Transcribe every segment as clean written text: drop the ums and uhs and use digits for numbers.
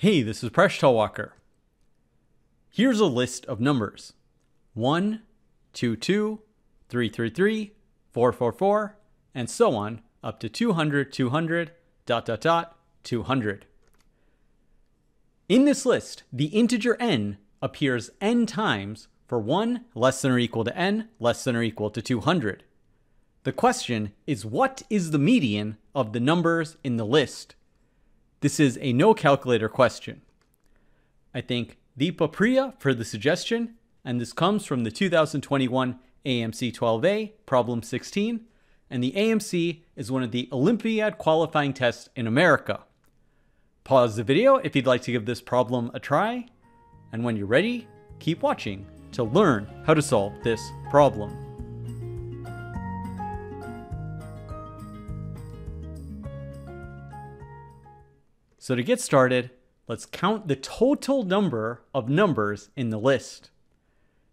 Hey, this is Preshtalwalker. Here's a list of numbers. 1, 2, 2, 3, 3, 3, 4, 4, 4, and so on up to 200, 200, dot, dot, dot, 200. In this list, the integer n appears n times for 1 less than or equal to n less than or equal to 200. The question is, what is the median of the numbers in the list? This is a no calculator question. I thank Debapriya for the suggestion, and this comes from the 2021 AMC 12A, problem 16, and the AMC is one of the Olympiad qualifying tests in America. Pause the video if you'd like to give this problem a try, and when you're ready, keep watching to learn how to solve this problem. So to get started, let's count the total number of numbers in the list.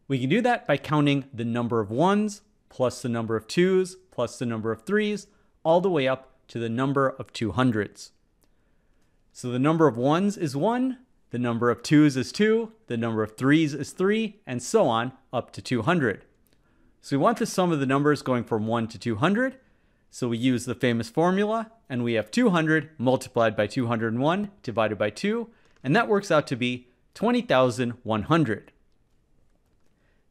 We can do that by counting the number of ones plus the number of twos plus the number of threes all the way up to the number of 200s. So the number of ones is 1, the number of twos is 2, the number of threes is 3, and so on up to 200. So we want the sum of the numbers going from 1 to 200. So we use the famous formula, and we have 200 multiplied by 201 divided by 2, and that works out to be 20,100.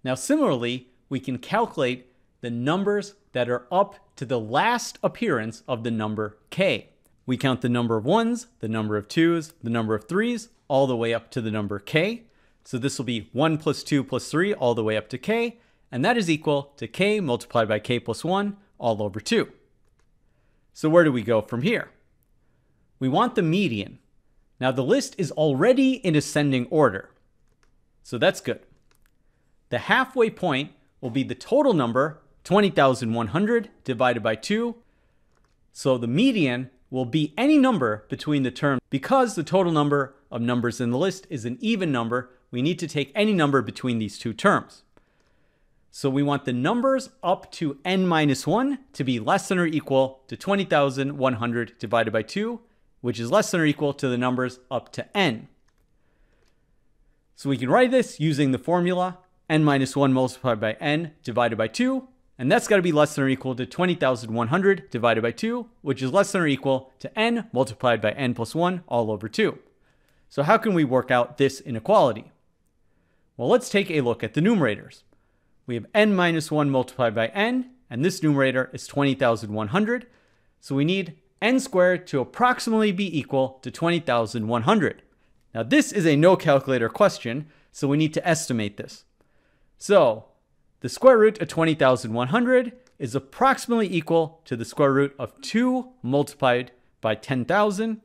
Now similarly, we can calculate the numbers that are up to the last appearance of the number k. We count the number of ones, the number of twos, the number of threes, all the way up to the number k. So this will be 1 plus 2 plus 3 all the way up to k, and that is equal to k multiplied by k plus 1 all over 2. So where do we go from here? We want the median. Now the list is already in ascending order, so that's good. The halfway point will be the total number, 20,100 divided by 2. So the median will be any number between the terms. Because the total number of numbers in the list is an even number, we need to take any number between these two terms. So we want the numbers up to n minus 1 to be less than or equal to 20,100 divided by 2, which is less than or equal to the numbers up to n. So we can write this using the formula n minus 1 multiplied by n divided by 2, and that's got to be less than or equal to 20,100 divided by 2, which is less than or equal to n multiplied by n plus 1 all over 2. So how can we work out this inequality? Well, let's take a look at the numerators. We have n minus 1 multiplied by n, and this numerator is 20,100. So we need n squared to approximately be equal to 20,100. Now this is a no calculator question, so we need to estimate this. So the square root of 20,100 is approximately equal to the square root of 2 multiplied by 10,000.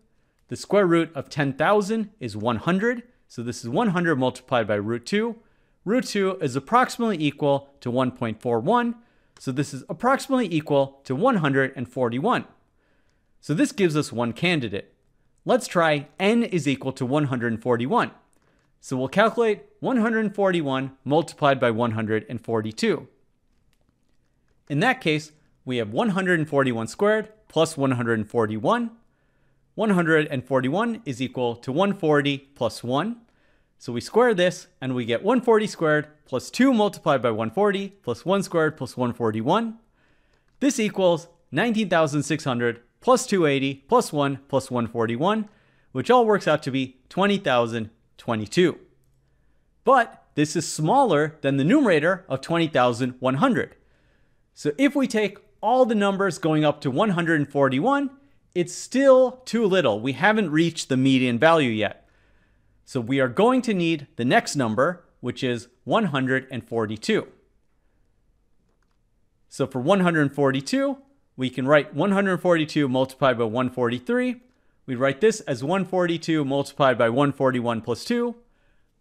The square root of 10,000 is 100, so this is 100 multiplied by root 2. Root 2 is approximately equal to 1.41, so this is approximately equal to 141. So this gives us one candidate. Let's try n is equal to 141. So we'll calculate 141 multiplied by 142. In that case, we have 141 squared plus 141. 141 is equal to 140 plus 1. So we square this, and we get 140 squared plus 2 multiplied by 140 plus 1 squared plus 141. This equals 19,600 plus 280 plus 1 plus 141, which all works out to be 20,022. But this is smaller than the numerator of 20,100. So if we take all the numbers going up to 141, it's still too little. We haven't reached the median value yet. So we are going to need the next number, which is 142. So for 142, we can write 142 multiplied by 143. We write this as 142 multiplied by 141 plus 2.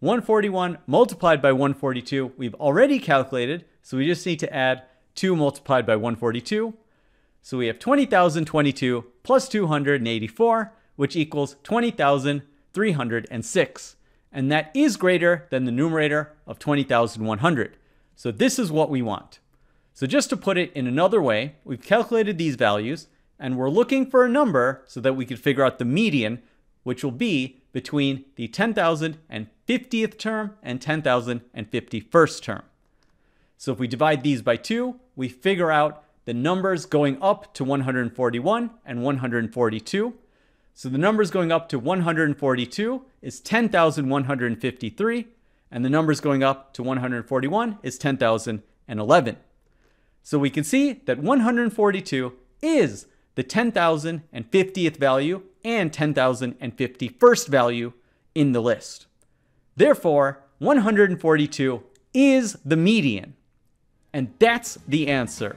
141 multiplied by 142 we've already calculated, so we just need to add 2 multiplied by 142. So we have 20,022 plus 284, which equals 20,306, and that is greater than the numerator of 20,100. So this is what we want. So just to put it in another way, we've calculated these values, and we're looking for a number so that we could figure out the median, which will be between the 10,050th term and 10,051st term. So if we divide these by 2, we figure out the numbers going up to 141 and 142. So the numbers going up to 142 is 10,153, and the numbers going up to 141 is 10,011. So we can see that 142 is the 10,050th value and 10,051st value in the list. Therefore, 142 is the median. And that's the answer.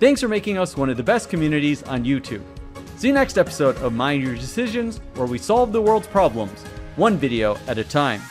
Thanks for making us one of the best communities on YouTube. See you next episode of Mind Your Decisions, where we solve the world's problems, one video at a time.